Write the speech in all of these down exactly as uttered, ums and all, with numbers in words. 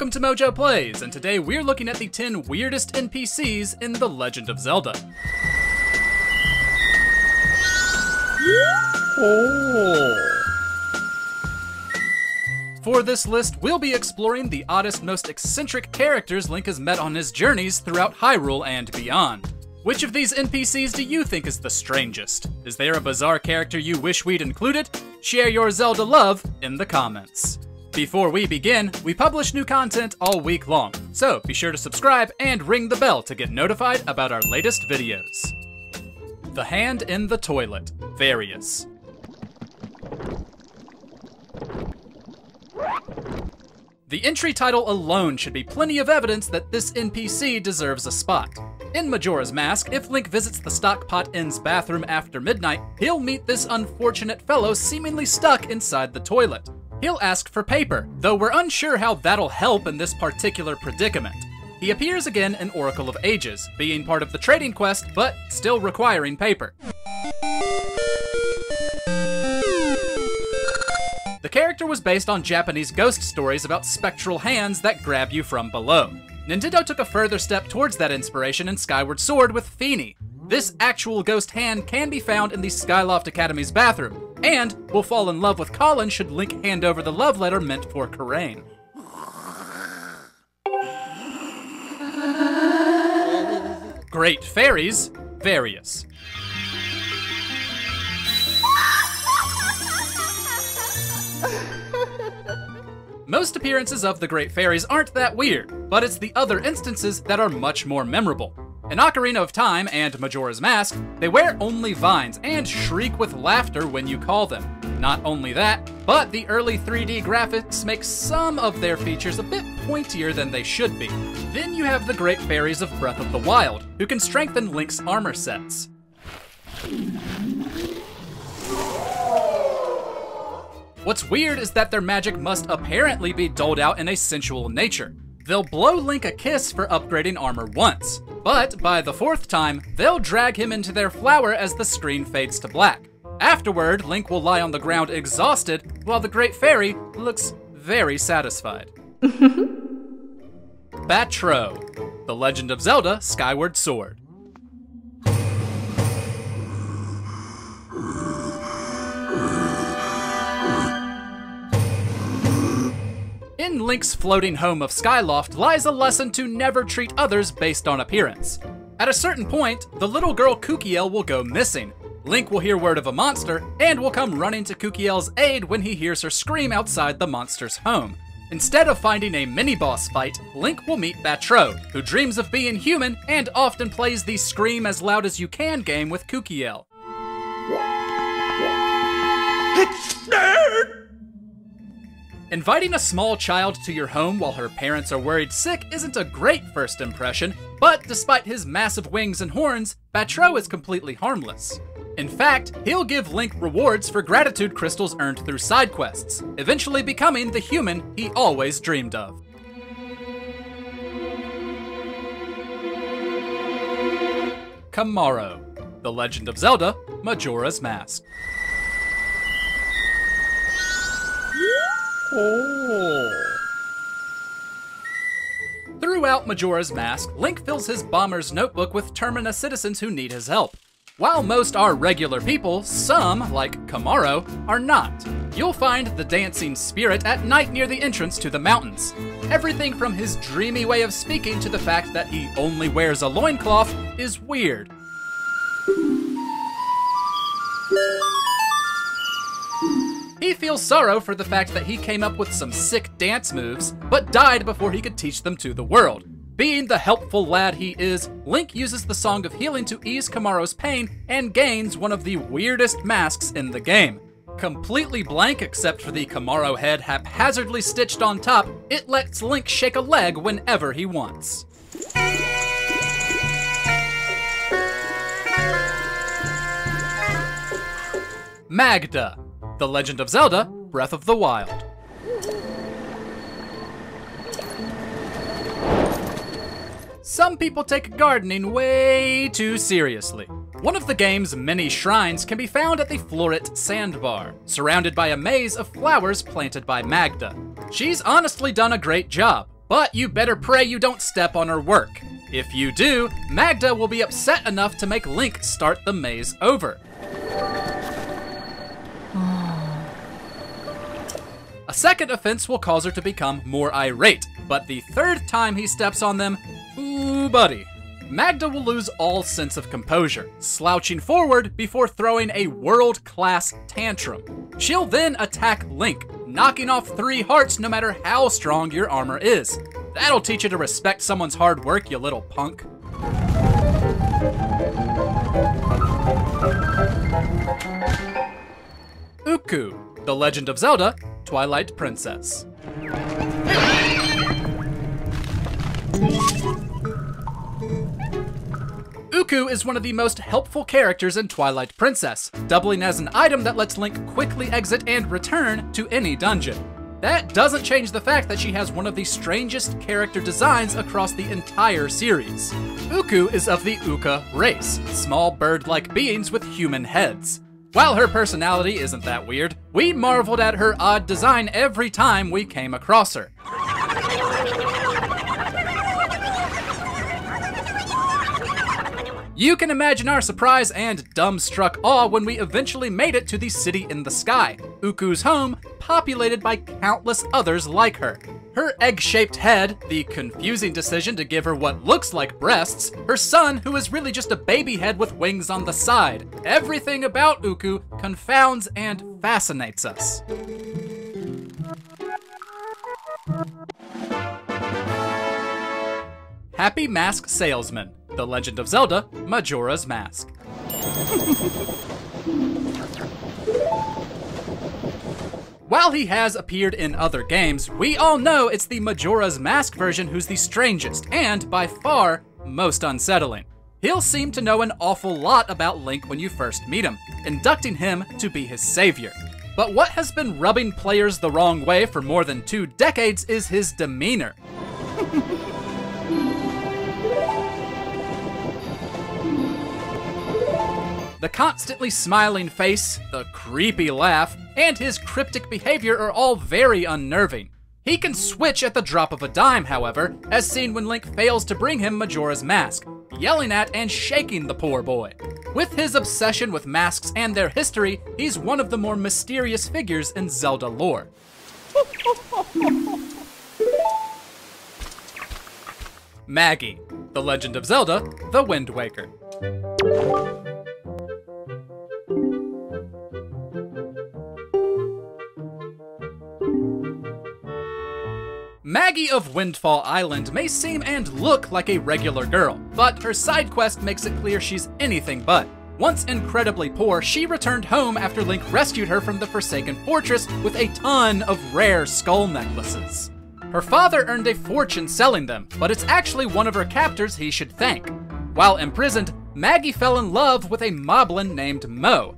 Welcome to Mojo Plays, and today we're looking at the ten weirdest N P Cs in The Legend of Zelda. Oh. For this list, we'll be exploring the oddest, most eccentric characters Link has met on his journeys throughout Hyrule and beyond. Which of these N P Cs do you think is the strangest? Is there a bizarre character you wish we'd included? Share your Zelda love in the comments. Before we begin, we publish new content all week long, so be sure to subscribe and ring the bell to get notified about our latest videos. The Hand in the Toilet, Various. The entry title alone should be plenty of evidence that this N P C deserves a spot. In Majora's Mask, if Link visits the Stockpot Inn's bathroom after midnight, he'll meet this unfortunate fellow seemingly stuck inside the toilet. He'll ask for paper, though we're unsure how that'll help in this particular predicament. He appears again in Oracle of Ages, being part of the trading quest, but still requiring paper. The character was based on Japanese ghost stories about spectral hands that grab you from below. Nintendo took a further step towards that inspiration in Skyward Sword with Feeney. This actual ghost hand can be found in the Skyloft Academy's bathroom, and will fall in love with Colin should Link hand over the love letter meant for Karane. Great Fairies, Various. Most appearances of the Great Fairies aren't that weird, but it's the other instances that are much more memorable. In Ocarina of Time and Majora's Mask, they wear only vines and shriek with laughter when you call them. Not only that, but the early three D graphics make some of their features a bit pointier than they should be. Then you have the Great Fairies of Breath of the Wild, who can strengthen Link's armor sets. What's weird is that their magic must apparently be doled out in a sensual nature. They'll blow Link a kiss for upgrading armor once, but by the fourth time, they'll drag him into their flower as the screen fades to black. Afterward, Link will lie on the ground exhausted, while the Great Fairy looks very satisfied. Batreaux, The Legend of Zelda: Skyward Sword. In Link's floating home of Skyloft lies a lesson to never treat others based on appearance. At a certain point, the little girl Kukiel will go missing. Link will hear word of a monster and will come running to Kukiel's aid when he hears her scream outside the monster's home. Instead of finding a mini-boss fight, Link will meet Batreaux, who dreams of being human and often plays the scream as loud as you can game with Kukiel. It's dead! Inviting a small child to your home while her parents are worried sick isn't a great first impression, but despite his massive wings and horns, Batreaux is completely harmless. In fact, he'll give Link rewards for gratitude crystals earned through side quests, eventually becoming the human he always dreamed of. Kamaro, The Legend of Zelda: Majora's Mask. Oh. Throughout Majora's Mask, Link fills his bomber's notebook with Termina citizens who need his help. While most are regular people, some, like Kamaro, are not. You'll find the dancing spirit at night near the entrance to the mountains. Everything from his dreamy way of speaking to the fact that he only wears a loincloth is weird. He feels sorrow for the fact that he came up with some sick dance moves, but died before he could teach them to the world. Being the helpful lad he is, Link uses the Song of Healing to ease Kamaro's pain and gains one of the weirdest masks in the game. Completely blank except for the Kamaro head haphazardly stitched on top, it lets Link shake a leg whenever he wants. Magda, The Legend of Zelda: Breath of the Wild. Some people take gardening way too seriously. One of the game's many shrines can be found at the Florit Sandbar, surrounded by a maze of flowers planted by Magda. She's honestly done a great job. But you better pray you don't step on her work. If you do, Magda will be upset enough to make Link start the maze over. A second offense will cause her to become more irate, but the third time he steps on them, ooh buddy, Magda will lose all sense of composure, slouching forward before throwing a world-class tantrum. She'll then attack Link, knocking off three hearts no matter how strong your armor is. That'll teach you to respect someone's hard work, you little punk. Uku, The Legend of Zelda, Twilight Princess. Uku is one of the most helpful characters in Twilight Princess, doubling as an item that lets Link quickly exit and return to any dungeon. That doesn't change the fact that she has one of the strangest character designs across the entire series. Uku is of the Uuka race, small bird-like beings with human heads. While her personality isn't that weird, we marveled at her odd design every time we came across her. You can imagine our surprise and dumbstruck awe when we eventually made it to the city in the sky, Uku's home, populated by countless others like her. Her egg-shaped head, the confusing decision to give her what looks like breasts, her son who is really just a baby head with wings on the side. Everything about Uku confounds and fascinates us. Happy Mask Salesman, The Legend of Zelda, Majora's Mask. While he has appeared in other games, we all know it's the Majora's Mask version who's the strangest and, by far, most unsettling. He'll seem to know an awful lot about Link when you first meet him, inducting him to be his savior. But what has been rubbing players the wrong way for more than two decades is his demeanor. The constantly smiling face, the creepy laugh, and his cryptic behavior are all very unnerving. He can switch at the drop of a dime, however, as seen when Link fails to bring him Majora's Mask, yelling at and shaking the poor boy. With his obsession with masks and their history, he's one of the more mysterious figures in Zelda lore. Maggie, The Legend of Zelda, The Wind Waker. Maggie of Windfall Island may seem and look like a regular girl, but her side quest makes it clear she's anything but. Once incredibly poor, she returned home after Link rescued her from the Forsaken Fortress with a ton of rare skull necklaces. Her father earned a fortune selling them, but it's actually one of her captors he should thank. While imprisoned, Maggie fell in love with a moblin named Mo.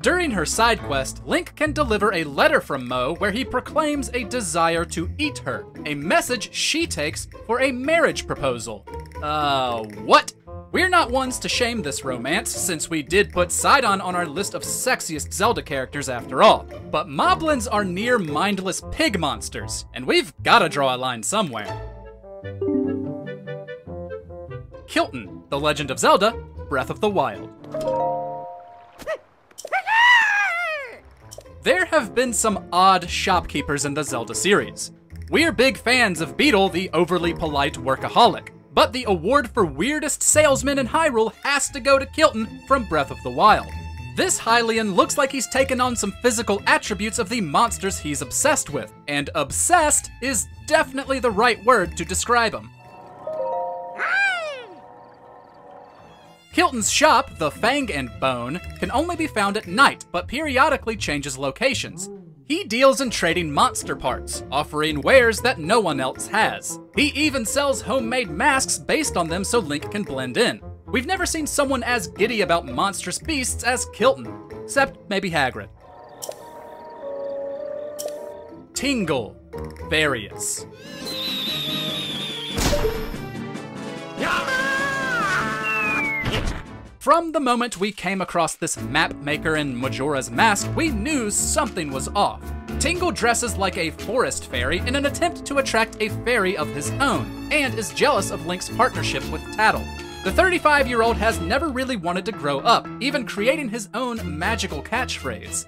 During her side quest, Link can deliver a letter from Mo where he proclaims a desire to eat her, a message she takes for a marriage proposal. Uh, what? We're not ones to shame this romance, since we did put Sidon on our list of sexiest Zelda characters after all. But moblins are near mindless pig monsters, and we've gotta draw a line somewhere. Kilton, The Legend of Zelda, Breath of the Wild. There have been some odd shopkeepers in the Zelda series. We're big fans of Beetle, the overly polite workaholic, but the award for weirdest salesman in Hyrule has to go to Kilton from Breath of the Wild. This Hylian looks like he's taken on some physical attributes of the monsters he's obsessed with, and obsessed is definitely the right word to describe him. Kilton's shop, the Fang and Bone, can only be found at night, but periodically changes locations. He deals in trading monster parts, offering wares that no one else has. He even sells homemade masks based on them so Link can blend in. We've never seen someone as giddy about monstrous beasts as Kilton, except maybe Hagrid. Tingle, Various. From the moment we came across this map maker in Majora's Mask, we knew something was off. Tingle dresses like a forest fairy in an attempt to attract a fairy of his own, and is jealous of Link's partnership with Tattle. The thirty-five-year-old has never really wanted to grow up, even creating his own magical catchphrase.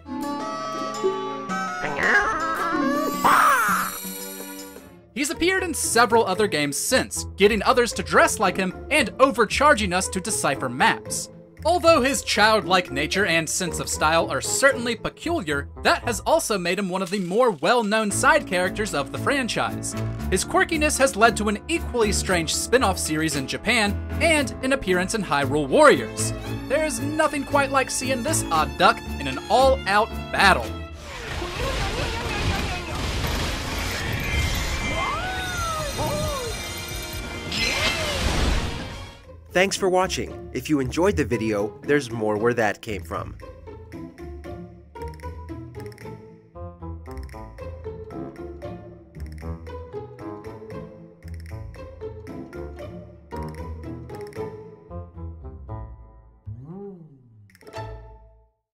He's appeared in several other games since, getting others to dress like him and overcharging us to decipher maps. Although his childlike nature and sense of style are certainly peculiar, that has also made him one of the more well-known side characters of the franchise. His quirkiness has led to an equally strange spin-off series in Japan, and an appearance in Hyrule Warriors. There's nothing quite like seeing this odd duck in an all-out battle. Thanks for watching. If you enjoyed the video, there's more where that came from.